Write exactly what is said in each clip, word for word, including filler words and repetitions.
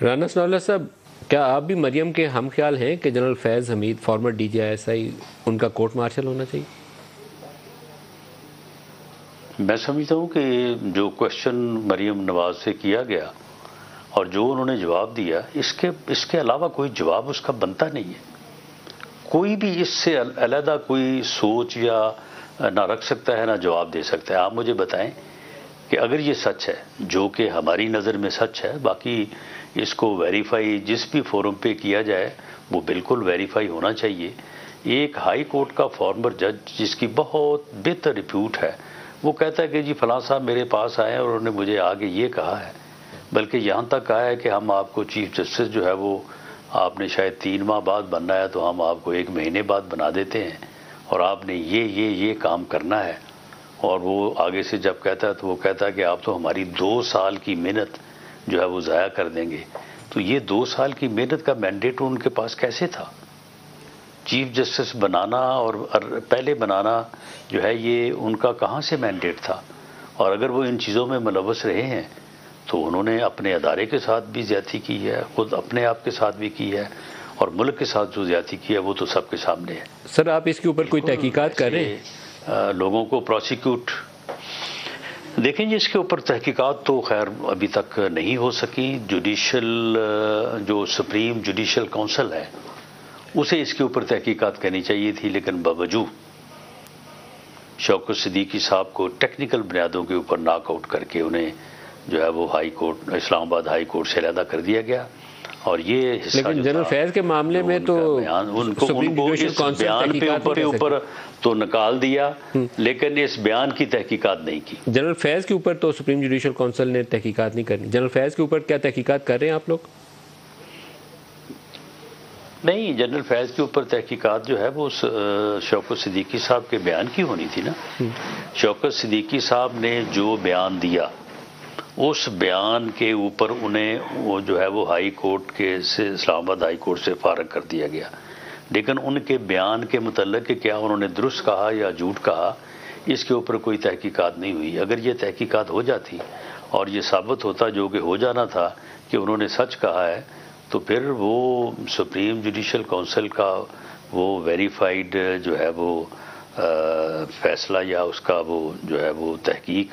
राना सनाउल्लाह साहब, क्या आप भी मरियम के हम ख्याल हैं कि general Faiz Hamid former D G I S I उनका कोर्ट मार्शल होना चाहिए? मैं समझता हूँ कि जो क्वेश्चन मरियम नवाज से किया गया और जो उन्होंने जवाब दिया, इसके इसके अलावा कोई जवाब उसका बनता नहीं है। कोई भी इससे अलहदा कोई सोच या ना रख सकता है ना जवाब दे सकता है। आप मुझे बताएं कि अगर ये सच है, जो कि हमारी नज़र में सच है, बाकी इसको वेरीफाई जिस भी फोरम पे किया जाए वो बिल्कुल वेरीफाई होना चाहिए। एक हाई कोर्ट का फॉर्मर जज जिसकी बहुत बेहतर रिप्यूट है, वो कहता है कि जी फलां साहब मेरे पास आए और उन्होंने मुझे आगे ये कहा है, बल्कि यहाँ तक कहा है कि हम आपको चीफ जस्टिस जो है वो आपने शायद तीन माह बाद बनना है तो हम आपको एक महीने बाद बना देते हैं और आपने ये ये ये काम करना है। और वो आगे से जब कहता है तो वो कहता है कि आप तो हमारी दो साल की मेहनत जो है वो ज़ाया कर देंगे। तो ये दो साल की मेहनत का मैंडेट उनके पास कैसे था? चीफ जस्टिस बनाना और पहले बनाना जो है ये उनका कहाँ से मैंडेट था? और अगर वो इन चीज़ों में मुलव्वस रहे हैं तो उन्होंने अपने अदारे के साथ भी ज़्यादती की है, ख़ुद अपने आप के साथ भी की है और मुल्क के साथ जो ज़्यादती की है वो तो सबके सामने है। सर, आप इसके ऊपर कोई तहकीकात कर रहे हैं? आ, लोगों को प्रोसिक्यूट देखें जी, इसके ऊपर तहकीकात तो खैर अभी तक नहीं हो सकी। जुडिशल जो सुप्रीम जुडिशल काउंसिल है उसे इसके ऊपर तहकीकात करनी चाहिए थी, लेकिन बावजूद शौकत सिद्दीकी साहब को टेक्निकल बुनियादों के ऊपर नाकआउट करके उन्हें जो है वो high court Islamabad high court से अलहदा कर दिया गया। और ये लेकिन जनरल फैज के मामले में तो उनको उनको इस बयान पे ऊपर ऊपर तो निकाल दिया, लेकिन इस बयान की तहकीकात नहीं की। जनरल फैज के ऊपर तो सुप्रीम जुडिशल काउंसिल ने तहकीकात नहीं करनी। जनरल फैज के ऊपर क्या तहकीकात कर रहे हैं आप लोग? नहीं, जनरल फैज के ऊपर तहकीकात जो है वो शौकत सिद्दीकी साहब के बयान की होनी थी ना। शौकत सिद्दीकी साहब ने जो बयान दिया उस बयान के ऊपर उन्हें वो जो है वो हाई कोर्ट के से इस्लामाबाद हाई कोर्ट से फारग कर दिया गया, लेकिन उनके बयान के मतलब कि क्या उन्होंने दुरुस्त कहा या झूठ कहा, इसके ऊपर कोई तहकीकात नहीं हुई। अगर ये तहकीकात हो जाती और ये साबित होता, जो कि हो जाना था, कि उन्होंने सच कहा है, तो फिर वो सुप्रीम जुडिशल काउंसिल का वो वेरीफाइड जो है वो आ, फैसला या उसका वो जो है वो तहकीक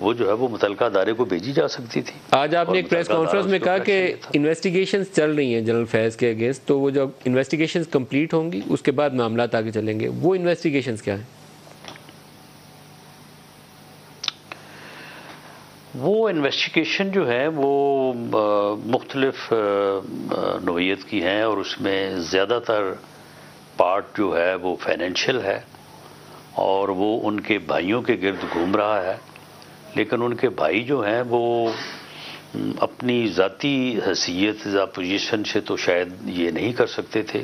वो जो है वो मुतलका अदारे को भेजी जा सकती थी। आज आपने एक प्रेस कॉन्फ्रेंस में कहा कि इन्वेस्टिगेशंस चल रही हैं जनरल फैज के अगेंस्ट, तो वो जब इन्वेस्टिगेशंस कंप्लीट होंगी उसके बाद मामला आगे चलेंगे। वो इन्वेस्टिगेशंस क्या है? वो इन्वेस्टिगेशन जो है वो मुख्तलिफ नोयत की हैं और उसमें ज़्यादातर पार्ट जो है वो फाइनेंशियल है और वो उनके भाइयों के गिर्द घूम रहा है, लेकिन उनके भाई जो हैं वो अपनी ज़ाती हैसियत या पोजीशन से तो शायद ये नहीं कर सकते थे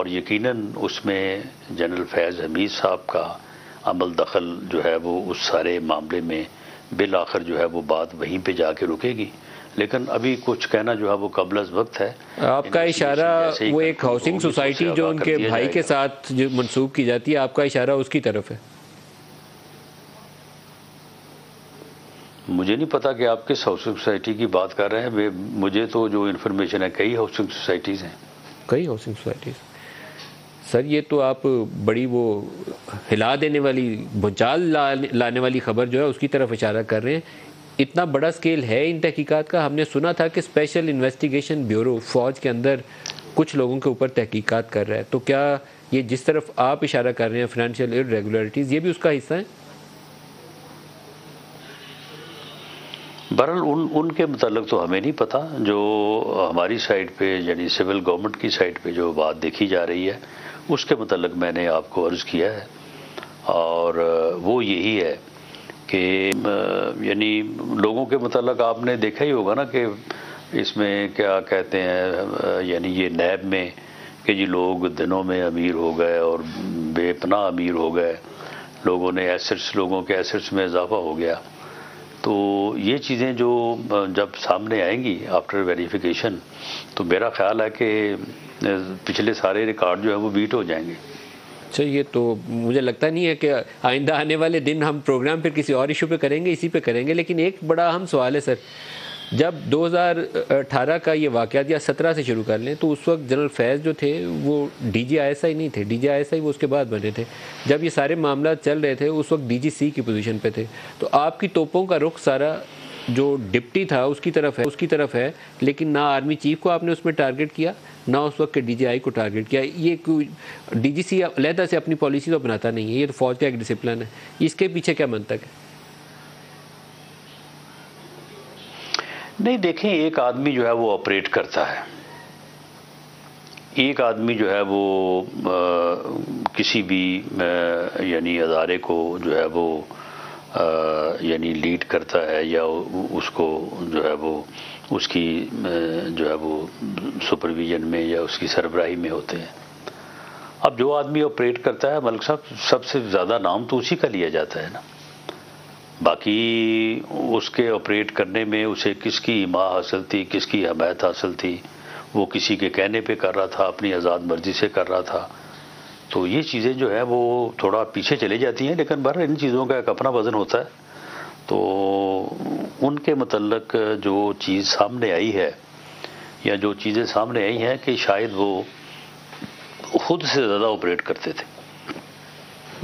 और यकीनन उसमें जनरल फैज़ हमीद साहब का अमल दखल जो है वो उस सारे मामले में बिल आखिर जो है वो बात वहीं पे जाके रुकेगी। लेकिन अभी कुछ कहना जो है वो कबलज वक्त है। आपका इशारा वो एक हाउसिंग सोसाइटी जो उनके भाई के साथ जो मंसूब की जाती है, आपका इशारा उसकी तरफ है? मुझे नहीं पता कि आप किस हाउसिंग सोसाइटी की बात कर रहे हैं। मुझे तो जो इन्फॉर्मेशन है कई हाउसिंग सोसाइटीज़ हैं। कई हाउसिंग सोसाइटीज़? सर, ये तो आप बड़ी वो हिला देने वाली, भूचाल लाने वाली खबर जो है उसकी तरफ इशारा कर रहे हैं। इतना बड़ा स्केल है इन तहकीकात का? हमने सुना था कि स्पेशल इन्वेस्टिगेशन ब्यूरो फौज के अंदर कुछ लोगों के ऊपर तहकीकात कर रहा है, तो क्या ये जिस तरफ आप इशारा कर रहे हैं फाइनेंशियल इरेगुलरिटीज़ ये भी उसका हिस्सा है? बहरहाल उन उनके मतलब तो हमें नहीं पता। जो हमारी साइड पे यानी सिविल गवर्नमेंट की साइड पे जो बात देखी जा रही है उसके मतलब मैंने आपको अर्ज़ किया है और वो यही है कि यानी लोगों के मतलब आपने देखा ही होगा ना कि इसमें क्या कहते हैं, यानी ये नैब में कि जी लोग दिनों में अमीर हो गए और बेपनाह अमीर हो गए, लोगों ने एसेट्स लोगों के एसेट्स में इजाफा हो गया। तो ये चीज़ें जो जब सामने आएंगी आफ्टर वेरिफिकेशन, तो मेरा ख्याल है कि पिछले सारे रिकॉर्ड जो है वो बीट हो जाएंगे। अच्छा, ये तो मुझे लगता नहीं है कि आइंदा आने वाले दिन हम प्रोग्राम पर किसी और इशू पे करेंगे, इसी पे करेंगे। लेकिन एक बड़ा अहम सवाल है सर, जब दो हज़ार अठारह का ये वाक़यात या सत्रह से शुरू कर लें तो उस वक्त जनरल फैज़ जो थे वो डी जी आई एस आई नहीं थे, डी जी आई एस आई वो उसके बाद बने थे। जब ये सारे मामला चल रहे थे उस वक्त डी जी सी की पोजीशन पे थे। तो आपकी तोपों का रुख सारा जो डिप्टी था उसकी तरफ है उसकी तरफ है लेकिन ना आर्मी चीफ को आपने उसमें टारगेट किया ना उस वक्त के डी जी आई को टारगेट किया। ये डी जी सी अलहदा से अपनी पॉलिसी तो अपनाता नहीं है, ये तो फौज का एक डिसिप्लिन है। इसके पीछे क्या मंतक है? नहीं देखें, एक आदमी जो है वो ऑपरेट करता है, एक आदमी जो है वो आ, किसी भी यानी अदारे को जो है वो यानी लीड करता है या उसको जो है वो उसकी जो है वो सुपरविजन में या उसकी सरबराही में होते हैं। अब जो आदमी ऑपरेट करता है मलिक साहब सबसे ज़्यादा नाम तो उसी का लिया जाता है ना, बाकी उसके ऑपरेट करने में उसे किसकी हिमा हासिल थी, किसकी हमायत हासिल थी, वो किसी के कहने पे कर रहा था, अपनी आज़ाद मर्जी से कर रहा था। तो ये चीज़ें जो है वो थोड़ा पीछे चली जाती हैं, लेकिन बहर इन चीज़ों का एक अपना वज़न होता है। तो उनके मतलब जो चीज़ सामने आई है या जो चीज़ें सामने आई हैं कि शायद वो खुद से ज़्यादा ऑपरेट करते थे।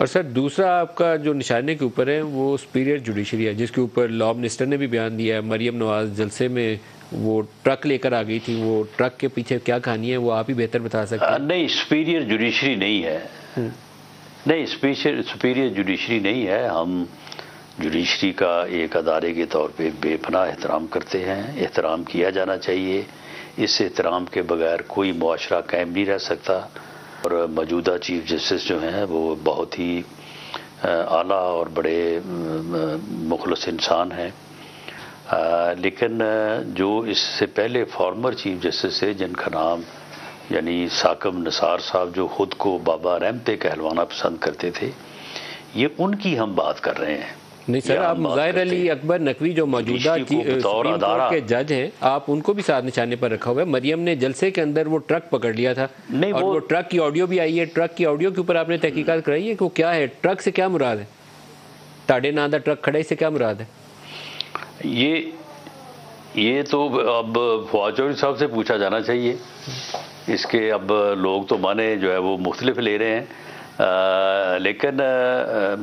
और सर दूसरा आपका जो निशाने के ऊपर है वो सुपीरियर जुडिशरी है, जिसके ऊपर लॉ मिनिस्टर ने भी बयान दिया है। मरीम नवाज़ जलसे में वो ट्रक लेकर आ गई थी, वो ट्रक के पीछे क्या कहानी है वो आप ही बेहतर बता सकते हैं। नहीं, सुपीरियर जुडिशरी नहीं है, नहीं सुपीरियर जुडिशरी नहीं है। हम जुडिशरी का एक अदारे के तौर पर बेपनाह एहतराम करते हैं, एहतराम किया जाना चाहिए। इस एहतराम के बगैर कोई मुआशरा कायम नहीं रह सकता। और मौजूदा चीफ जस्टिस जो हैं वो बहुत ही आला और बड़े मुखलस इंसान हैं, लेकिन जो इससे पहले फॉर्मर चीफ जस्टिस है जिनका नाम यानी साकिब निसार साहब जो ख़ुद को बाबा रहमते कहलवाना पसंद करते थे, ये उनकी हम बात कर रहे हैं। नहीं सर, आप मज़हर अली अकबर नकवी जो मौजूदा सुप्रीम कोर्ट के जज हैं, आप उनको भी साथ निशाने पर रखा हुआ है। मरियम ने जलसे के अंदर वो ट्रक पकड़ लिया था नहीं, और वो, वो ट्रक की ऑडियो भी आई है। ट्रक की ऑडियो के ऊपर आपने तहकीकात कराई है कि वो क्या है, ट्रक से क्या मुराद है, ताड़े नादा ट्रक खड़े से क्या मुराद है? ये ये तो अब फवाद चौधरी साहब से पूछा जाना चाहिए। इसके अब लोग तो माने जो है वो मुख्तलिफ ले रहे हैं, आ, लेकिन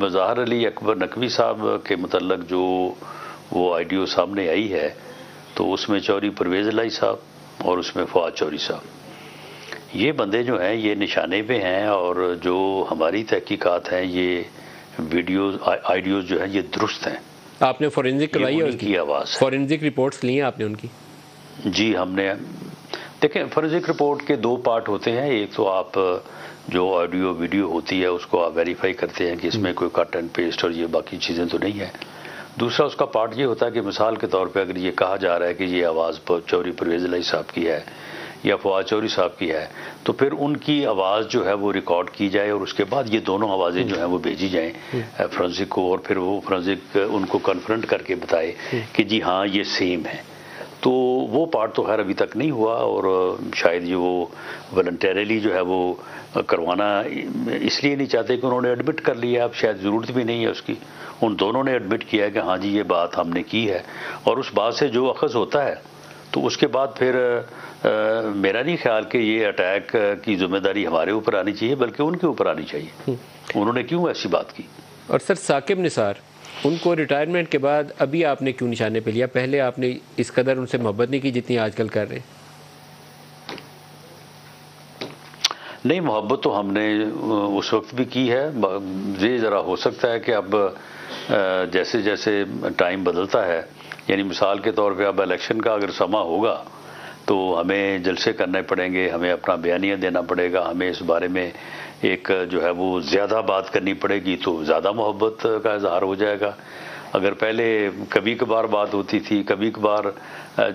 मज़हर अली अकबर नकवी साहब के मतलब जो वो आइडियो सामने आई है तो उसमें चौधरी परवेज़ इलाही साहब और उसमें फवाद चौधरी साहब, ये बंदे जो हैं ये निशाने पे हैं। और जो हमारी तहकीकात हैं ये वीडियोस आइडियोज़ जो हैं ये दुरुस्त हैं। आपने फॉरेंसिक करवाई है उनकी आवाज़, फॉरेंसिक रिपोर्ट्स ली हैं आपने उनकी? जी, हमने देखें फॉरेंसिक रिपोर्ट के दो पार्ट होते हैं। एक तो आप जो ऑडियो वीडियो होती है उसको आप वेरीफाई करते हैं कि इसमें कोई कट एंड पेस्ट और ये बाकी चीज़ें तो नहीं है। दूसरा उसका पार्ट ये होता है कि मिसाल के तौर पे अगर ये कहा जा रहा है कि ये आवाज़ चौधरी परवेज़ इलाही साहब की है या फवाद चौधरी साहब की है, तो फिर उनकी आवाज़ जो है वो रिकॉर्ड की जाए और उसके बाद ये दोनों आवाज़ें जो हैं वो भेजी जाएँ फॉरेंसिक को, और फिर वो फॉरेंसिक उनको कन्फ्रंट करके बताए कि जी हाँ ये सेम है। तो वो पार्ट तो खैर अभी तक नहीं हुआ, और शायद ये वो वॉलंटरीली जो है वो करवाना इसलिए नहीं चाहते कि उन्होंने एडमिट कर लिया, अब शायद ज़रूरत भी नहीं है उसकी। उन दोनों ने एडमिट किया है कि हाँ जी ये बात हमने की है, और उस बात से जो अखज़ होता है तो उसके बाद फिर आ, मेरा नहीं ख्याल कि ये अटैक की जिम्मेदारी हमारे ऊपर आनी चाहिए बल्कि उनके ऊपर आनी चाहिए। उन्होंने क्यों ऐसी बात की? और सर साकिब निसार, उनको रिटायरमेंट के बाद अभी आपने क्यों निशाने पे लिया? पहले आपने इस कदर उनसे मोहब्बत नहीं की जितनी आजकल कर रहे हैं। नहीं, मोहब्बत तो हमने उस वक्त भी की है। ये ज़रा हो सकता है कि अब जैसे जैसे टाइम बदलता है, यानी मिसाल के तौर पे अब इलेक्शन का अगर समा होगा तो हमें जलसे करने पड़ेंगे, हमें अपना बयानिया देना पड़ेगा, हमें इस बारे में एक जो है वो ज़्यादा बात करनी पड़ेगी, तो ज़्यादा मोहब्बत का इजहार हो जाएगा। अगर पहले कभी कभार बात होती थी, कभी कभार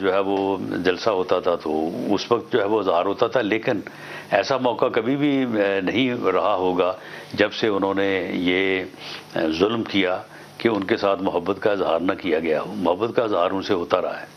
जो है वो जलसा होता था, तो उस वक्त जो है वो इजहार होता था। लेकिन ऐसा मौका कभी भी नहीं रहा होगा जब से उन्होंने ये जुल्म किया कि उनके साथ मोहब्बत का इजहार ना किया गया हो। मोहब्बत का इजहार उनसे होता रहा है।